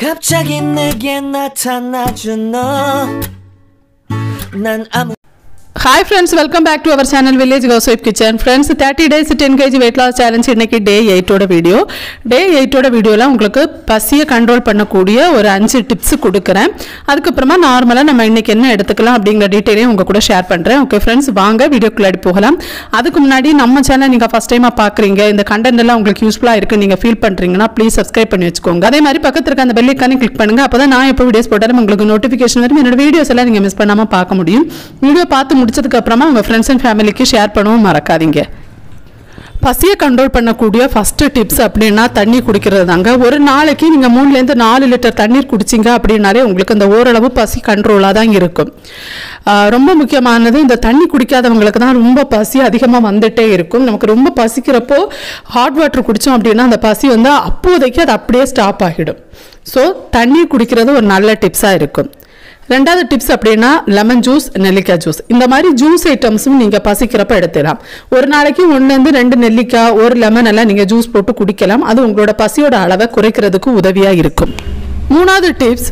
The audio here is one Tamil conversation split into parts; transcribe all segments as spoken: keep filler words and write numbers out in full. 갑자기 내게 나타나준 너 난 아무 hi friends, welcome back to our channel village gossip kitchen. Friends, thirty days ten KG weight loss challenge इनकी day eight video day eight वीडियोला उंगलुक्कु पसिय कंट्रोल पण्णकूडिय ओरु फ़ाइव टिप्स कोडुक्कुरेन। अदुक्कु अप्पुरमा नॉर्मला नम्म इन्नैक्कु एन्न एडुत्तुक्कलाम अप्पडिंगर डीटेल उंगा कूड शेयर पण्रेन। ओके फ्रेंड्स, वांगा वीडियोक्कुल्लाडि पोगलाम। अदुक्कु मुन्नाडि नम्म चैनल नीगा फर्स्ट टाइमा पाक्कुरींगा, इंदा कंटेंट एल्लाम उंगलुक्कु यूज़फुल्ला इरुक्कु नीगा फील पण्रींगना प्लीज़ सब्सक्राइब पण्णि वेच्चुकोंगा। अदे मादिरि पक्कत्तु इरुक्क अंदा बेल आइकन क्लिक पण्णुंगा, अप्पोदा नान एप्पो वीडियोस पोट्टालुम उंगलुक्कु नोटिफिकेशन वरुम। एन्नोड वीडियोस एल्लाम नीगा मिस पण्णामा पार्क्क मुडियुम। वीडियो पार्त्तु முடிச்சதுக்கு அப்புறமா உங்க फ्रेंड्स and family க்கு ஷேர் பண்ணவும் மறக்காதீங்க। பசியை கண்ட்ரோல் பண்ணக்கூடிய ஃபர்ஸ்ட் டிப்ஸ் அப்படின்னா தண்ணி குடிக்கிறது தாங்க। ஒரு நாளைக்கு நீங்கள் மூணுலேருந்து நாலு லிட்டர் தண்ணீர் குடிச்சிங்க அப்படின்னாலே உங்களுக்கு அந்த ஓரளவு பசி கண்ட்ரோலாக தான் இருக்கும்। ரொம்ப முக்கியமானது, இந்த தண்ணி குடிக்காதவங்களுக்கு தான் ரொம்ப பசி அதிகமாக வந்துட்டே இருக்கும்। நமக்கு ரொம்ப பசிக்கிறப்போ ஹாட் வாட்டர் குடித்தோம் அப்படின்னா அந்த பசி வந்து அப்போதைக்கு அது அப்படியே ஸ்டாப் ஆகிடும்। ஸோ தண்ணி குடிக்கிறது ஒரு நல்ல டிப்ஸாக இருக்கும்। ரெண்டாவது டிப்ஸ் அப்படின்னா லெமன் ஜூஸ், நெல்லிக்காய் ஜூஸ், இந்த மாதிரி ஜூஸ் ஐட்டம்ஸும் நீங்கள் பசிக்கிறப்ப எடுத்துக்கலாம்। ஒரு நாளைக்கு ஒன்றுலேருந்து ரெண்டு நெல்லிக்காய் ஒரு லெமன் எல்லாம் நீங்கள் ஜூஸ் போட்டு குடிக்கலாம்। அது உங்களோட பசியோட அளவை குறைக்கிறதுக்கு உதவியாக இருக்கும்। மூணாவது டிப்ஸ்,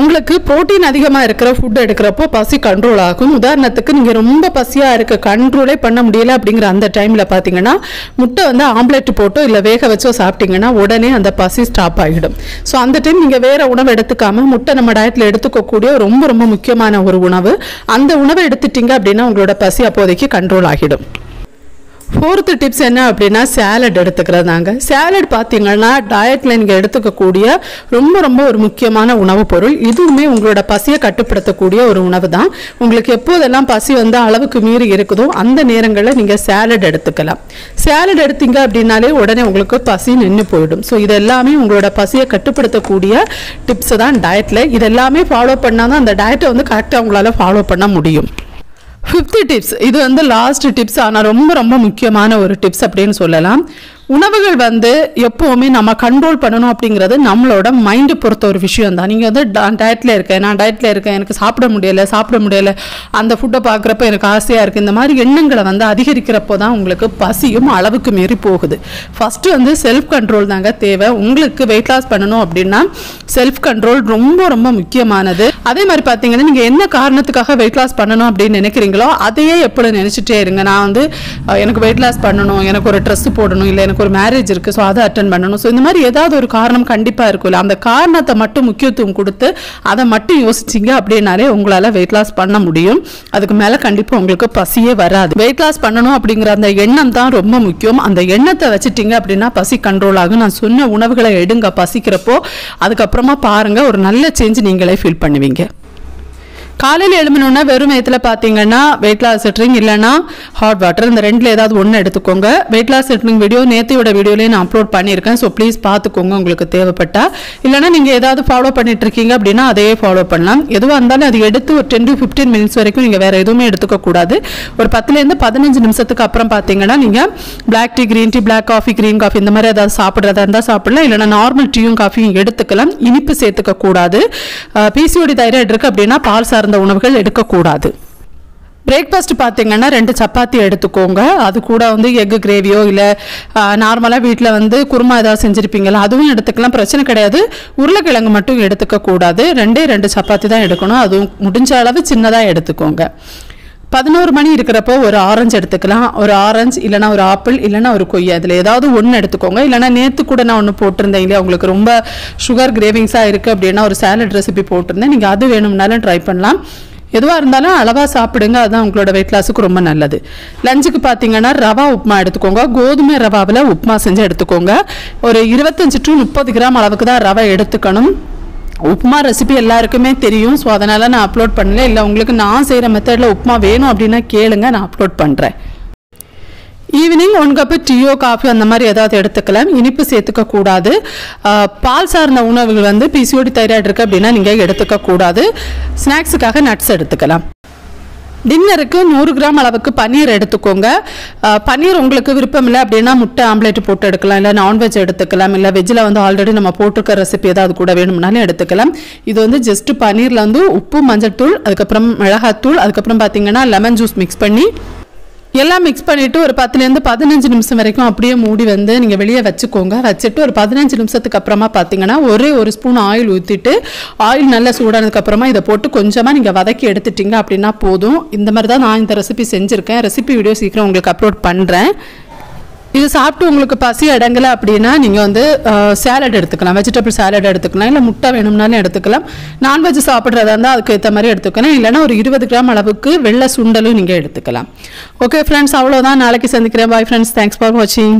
உங்களுக்கு புரோட்டீன் அதிகமாக இருக்கிற ஃபுட் எடுக்கிறப்போ பசி கண்ட்ரோல் ஆகும்। உதாரணத்துக்கு நீங்கள் ரொம்ப பசியாக இருக்க கண்ட்ரோலே பண்ண முடியல அப்படிங்கிற அந்த டைமில் பார்த்தீங்கன்னா முட்டை வந்து ஆம்லெட் போட்டோ இல்லை வேக வச்சோ சாப்பிட்டீங்கன்னா உடனே அந்த பசி ஸ்டாப் ஆகிடும்। ஸோ அந்த டைம் நீங்கள் வேறு உணவு எடுத்துக்காமல் முட்டை நம்ம டயட்டில் எடுத்துக்கக்கூடிய ரொம்ப ரொம்ப முக்கியமான ஒரு உணவு, அந்த உணவை எடுத்துட்டிங்க அப்படின்னா உங்களோட பசி அப்போதைக்கு கண்ட்ரோல் ஆகிடும்। ஃபோர்த்து டிப்ஸ் என்ன அப்படின்னா சேலட் எடுத்துக்கிறது தாங்க। சேலட் பார்த்தீங்கன்னா டயட்டில் நீங்கள் எடுத்துக்கக்கூடிய ரொம்ப ரொம்ப ஒரு முக்கியமான உணவுப் பொருள்। இதுவுமே உங்களோட பசியை கட்டுப்படுத்தக்கூடிய ஒரு உணவு தான்। உங்களுக்கு எப்போதெல்லாம் பசி வந்து அளவுக்கு மீறி இருக்குதோ அந்த நேரங்களில் நீங்கள் சேலட் எடுத்துக்கலாம்। சேலட் எடுத்தீங்க அப்படின்னாலே உடனே உங்களுக்கு பசி நின்று போயிடும்। ஸோ இதெல்லாமே உங்களோட பசியை கட்டுப்படுத்தக்கூடிய டிப்ஸ் தான் டயட்டில்। இதெல்லாமே ஃபாலோ பண்ணால் தான் அந்த டயட்டை வந்து கரெக்டாக உங்களால் ஃபாலோ பண்ண முடியும்। ஃபிஃப்த்து டிப்ஸ், இது வந்து லாஸ்ட் டிப்ஸ், ஆனால் ரொம்ப ரொம்ப முக்கியமான ஒரு டிப்ஸ் அப்படின்னு சொல்லலாம்। உணவுகள் வந்து எப்போவுமே நம்ம கண்ட்ரோல் பண்ணணும் அப்படிங்கிறது நம்மளோட மைண்டை பொறுத்த ஒரு விஷயம் தான்। நீங்கள் வந்து டயட்டில் இருக்கேன் நான் டயட்டில் இருக்கேன் எனக்கு சாப்பிட முடியலை சாப்பிட முடியலை அந்த ஃபுட்டை பார்க்குறப்ப எனக்கு ஆசையாக இருக்குது, இந்த மாதிரி எண்ணங்களை வந்து அதிகரிக்கிறப்போ தான் உங்களுக்கு பசியும் அளவுக்கு மீறி போகுது। ஃபஸ்ட்டு வந்து செல்ஃப் கண்ட்ரோல் தாங்க தேவை। உங்களுக்கு வெயிட் லாஸ் பண்ணணும் அப்படின்னா செல்ஃப் கண்ட்ரோல் ரொம்ப ரொம்ப முக்கியமானது। அதே மாதிரி பார்த்தீங்கன்னா நீங்கள் என்ன காரணத்துக்காக வெயிட் லாஸ் பண்ணணும் அப்படின்னு நினைக்கிறீங்களோ அதையே எப்பொழுது நினச்சிட்டே இருங்க। நான் வந்து எனக்கு வெயிட் லாஸ் பண்ணணும், எனக்கு ஒரு ட்ரெஸ் போடணும், இல்லை ஒரு மேரேஜ் இருக்கு ஸோ அதை அட்டெண்ட் பண்ணணும், ஸோ இந்த மாதிரி ஏதாவது ஒரு காரணம் கண்டிப்பாக இருக்கும்ல, அந்த காரணத்தை மட்டும் முக்கியத்துவம் கொடுத்து அதை மட்டும் யோசிச்சிங்க அப்படின்னாலே உங்களால் வெயிட் லாஸ் பண்ண முடியும்। அதுக்கு மேலே கண்டிப்பாக உங்களுக்கு பசியே வராது। வெயிட் லாஸ் பண்ணணும் அப்படிங்கிற அந்த எண்ணம் தான் ரொம்ப முக்கியம்। அந்த எண்ணத்தை வச்சுட்டிங்க அப்படின்னா பசி கண்ட்ரோல் ஆகும்। நான் சொன்ன உணவுகளை எடுங்க பசிக்கிறப்போ, அதுக்கப்புறமா பாருங்கள் ஒரு நல்ல சேஞ்ச் நீங்களே ஃபீல் பண்ணுவீங்க। காலையில் எழுமணுன்னா வெறும் வயிற்றுல பார்த்தீங்கன்னா வெயிட் லாஸ் ட்ரிங்க் இல்லைனா ஹாட் வாட்டர், இந்த ரெண்டில் ஏதாவது ஒன்று எடுத்துக்கோங்க। வெயிட் லாஸ் ட்ரிங்க் வீடியோ நேற்றையோட வீடியோலேயே நான் அப்லோட் பண்ணியிருக்கேன், ஸோ ப்ளீஸ் பார்த்துக்கோங்க உங்களுக்கு தேவைப்பட்டால்। இல்லைனா நீங்கள் ஏதாவது ஃபாலோ பண்ணிட்டு இருக்கீங்க அப்படின்னா அதையே ஃபாலோ பண்ணலாம்। எதுவாக இருந்தாலும் அது எடுத்து ஒரு டென் டு ஃபிஃப்டீன் மினிட்ஸ் வரைக்கும் நீங்கள் வேறு எதுவுமே எடுத்துக்கக்கூடாது। ஒரு பத்துலேருந்து பதினஞ்சு நிமிஷத்துக்கு அப்புறம் பார்த்தீங்கன்னா நீங்கள் black tea, green tea, black coffee, green coffee, இந்த மாதிரி ஏதாவது சாப்பிட்றதா இருந்தால் சாப்பிடலாம்। இல்லைனா நார்மல் டீயும் காஃபியும் எடுத்துக்கலாம், இனிப்பு சேர்த்துக்கக்கூடாது। பிசிஓடி தைராய்டு இருக்குது அப்படின்னா பால் சார் அந்த உணவுகள் எடுக்கக்கூடாது। பிரேக்ஃபாஸ்ட் பார்த்தீங்கன்னா ரெண்டு சப்பாத்தி எடுத்துக்கோங்க, அது கூட வந்து எக்கு கிரேவியோ இல்லை நார்மலாக வீட்டில் வந்து குருமா ஏதாவது செஞ்சுருப்பீங்களா அதுவும் எடுத்துக்கலாம், பிரச்சனை கிடையாது। உருளைக்கிழங்கு மட்டும் எடுத்துக்கக்கூடாது, ரெண்டே ரெண்டு சப்பாத்தி தான் எடுக்கணும், அதுவும் முடிஞ்ச அளவு சின்னதாக எடுத்துக்கோங்க। பதினோரு மணி இருக்கிறப்போ ஒரு ஆரஞ்சு எடுத்துக்கலாம், ஒரு ஆரஞ்சு இல்லைனா ஒரு ஆப்பிள் இல்லைனா ஒரு கொய்யா, இதில் ஏதாவது ஒன்று எடுத்துக்கோங்க। இல்லைனா நேற்று கூட நான் ஒன்று போட்டிருந்தேன் இல்லையா, உங்களுக்கு ரொம்ப சுகர் கிரேவிங்ஸாக இருக்குது அப்படின்னா ஒரு சாலட் ரெசிபி போட்டிருந்தேன், நீங்கள் அது வேணும்னாலும் ட்ரை பண்ணலாம்। எதுவாக இருந்தாலும் அளவாக சாப்பிடுங்க, அதுதான் உங்களோட வெயிட் லாஸுக்கு ரொம்ப நல்லது। லஞ்சுக்கு பார்த்தீங்கன்னா ரவா உப்புமா எடுத்துக்கோங்க, கோதுமை ரவாவில் உப்புமா செஞ்சு எடுத்துக்கோங்க। ஒரு இருபத்தஞ்சி டு முப்பது கிராம் அளவுக்கு தான் ரவை எடுத்துக்கணும்। உப்புமா ரெசிபி எல்லாருக்குமே தெரியும், ஸோ அதனால் நான் அப்லோட் பண்ணல। இல்லை உங்களுக்கு நான் செய்கிற மெத்தடில் உப்புமா வேணும் அப்படின்னா கேளுங்க, நான் அப்லோட் பண்ணுறேன்। ஈவினிங் ஒன் கப்பு டீயோ காஃபியோ அந்த மாதிரி ஏதாவது எடுத்துக்கலாம், இனிப்பு சேர்த்துக்கக்கூடாது। பால் சார்ந்த உணவுகள் வந்து பிசிஓடி தைராய்டு இருக்குது அப்படின்னா நீங்கள் எடுத்துக்கக்கூடாது। ஸ்நாக்ஸுக்காக நட்ஸ் எடுத்துக்கலாம்। டின்னருக்கு நூறு கிராம் அளவுக்கு பன்னீர் எடுத்துக்கோங்க। பன்னீர் உங்களுக்கு விருப்பம் இல்லை அப்படின்னா முட்டை ஆம்லேட் போட்டு எடுக்கலாம், இல்லை நான்வெஜ் எடுத்துக்கலாம், இல்லை வெஜ்ஜில் வந்து ஆல்ரெடி நம்ம போட்டிருக்க ரெசிபி ஏதாவது கூட வேணும்னாலும் எடுத்துக்கலாம்। இது வந்து ஜஸ்ட்டு பன்னீரில் வந்து உப்பு, மஞ்சள் தூள், அதுக்கப்புறம் மிளகாத்தூள், அதுக்கப்புறம் பார்த்தீங்கன்னா லெமன் ஜூஸ் மிக்ஸ் பண்ணி எல்லாம் mix பண்ணிட்டு ஒரு ten ல இருந்து பதினைந்து நிமிஷம் வரைக்கும் அப்படியே மூடி வந்து நீங்க வெளிய வெச்சுக்கோங்க. வெச்சிட்டு ஒரு பதினைந்து நிமிஷத்துக்கு அப்புறமா பாத்தீங்கன்னா ஒரே ஒரு ஸ்பூன் ஆயில் ஊத்திட்டு ஆயில் நல்லா சூடானதுக்கு அப்புறமா இத போட்டு கொஞ்சமா நீங்க வதக்கி எடுத்துட்டீங்க அப்படினா போதும். இந்த மாதிரி தான் நான் இந்த ரெசிபி செஞ்சிருக்கேன். ரெசிபி வீடியோ சீக்கிரம் உங்களுக்கு அப்லோட் பண்றேன். இது சாப்பிட்டு உங்களுக்கு பசி அடங்கல அப்படினா நீங்க வந்து சாலட் எடுத்துக்கலாம். வெஜிடபிள் சாலட் எடுத்துக்கலாம் இல்ல முட்டை வேணும்னாலும் எடுத்துக்கலாம். நான் வெஜ் சாப்பிட்றதா இருந்தா அதுக்கு ஏத்த மாதிரி எடுத்துக்கலாம். இல்லனா ஒரு இருபது கிராம் அளவுக்கு வெள்ளை சுண்டலும் நீங்க எடுத்துக்கலாம். ஓகே फ्रेंड्स, அவ்வளவுதான். நாளைக்கு சந்திக்கிறேன். Bye friends, thanks for watching.